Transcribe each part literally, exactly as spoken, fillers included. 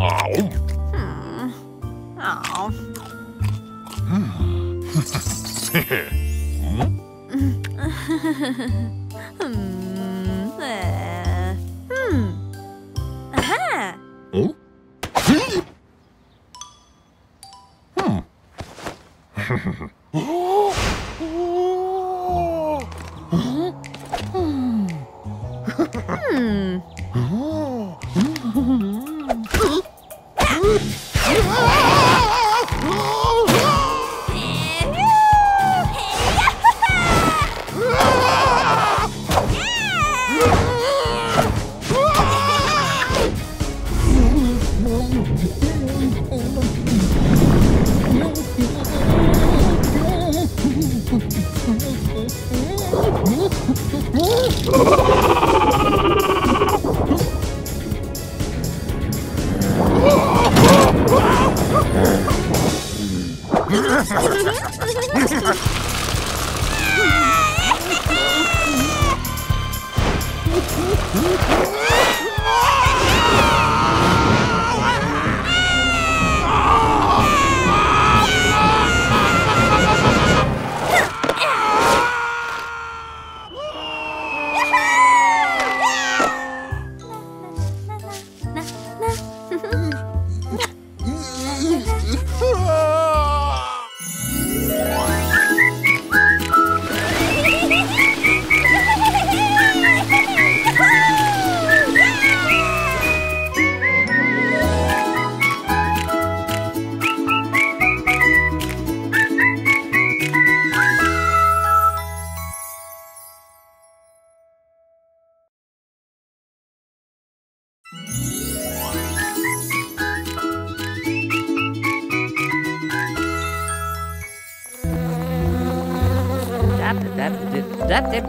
Hmm. Oh. Hmm. Uh, hmm. Aha. Oh.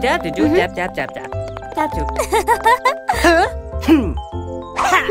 Dab to do dab dab dab dab. Dab to. Huh? Hmm. Uh. Huh.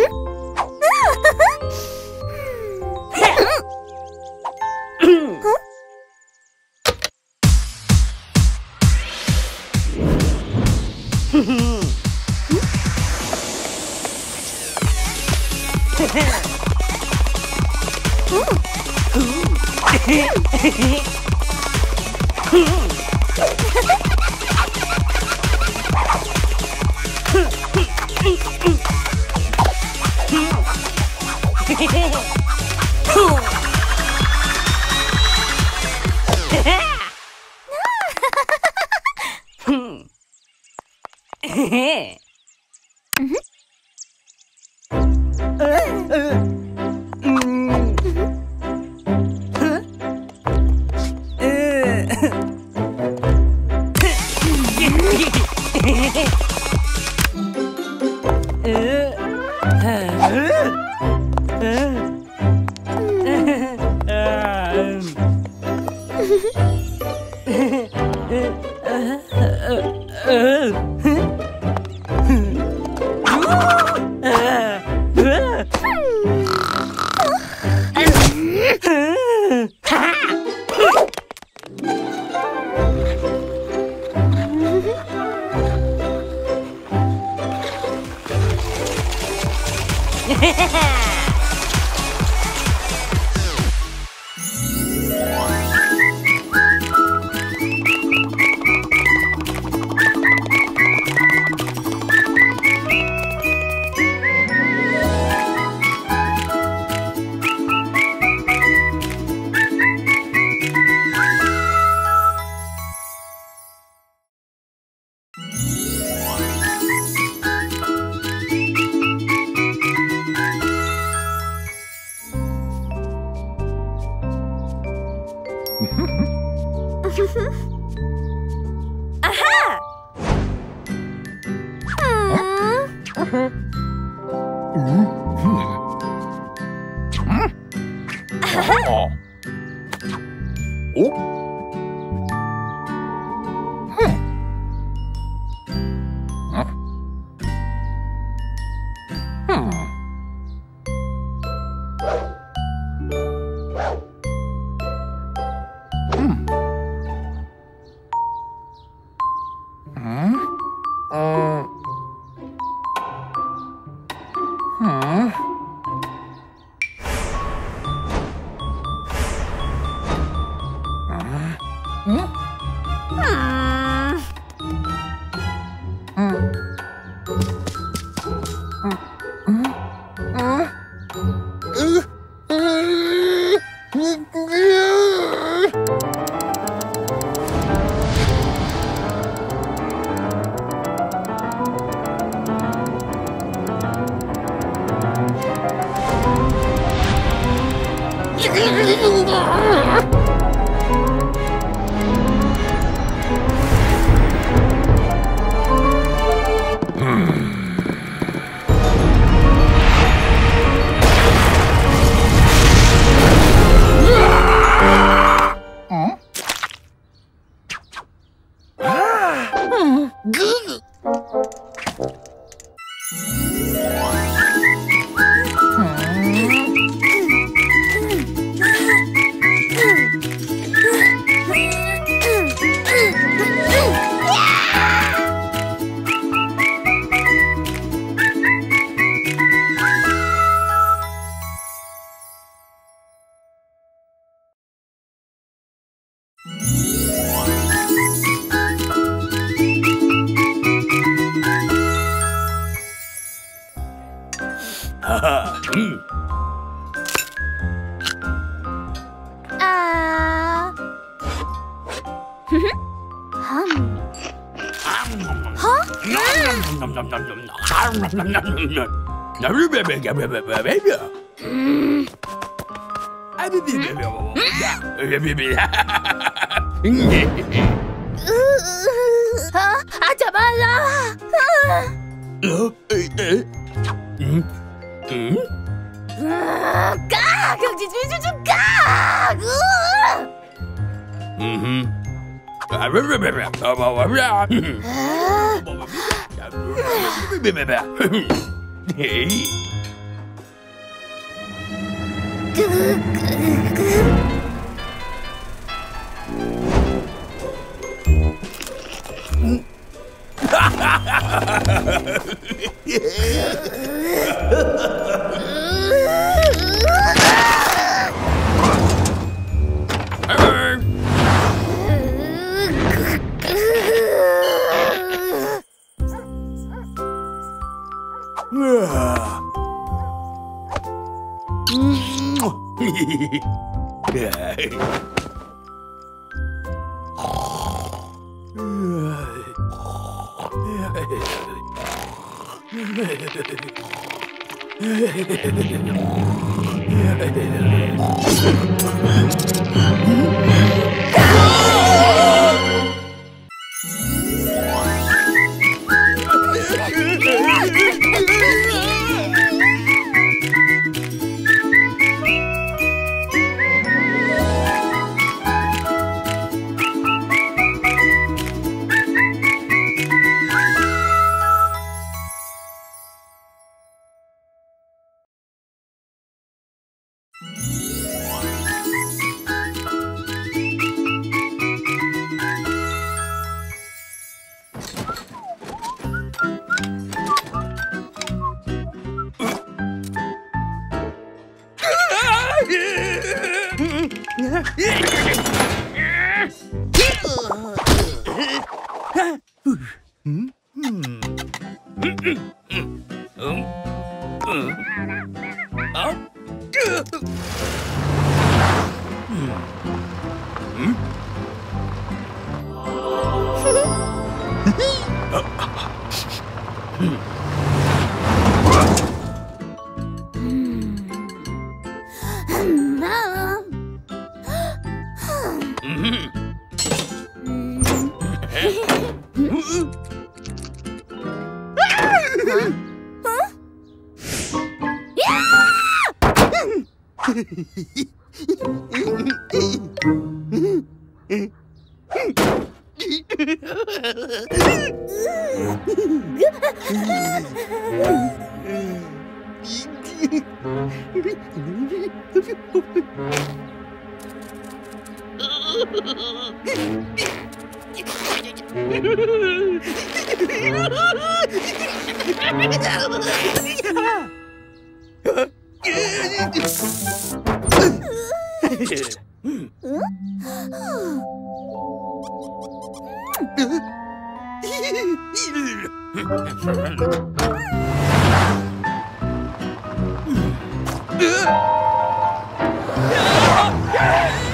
Yeah!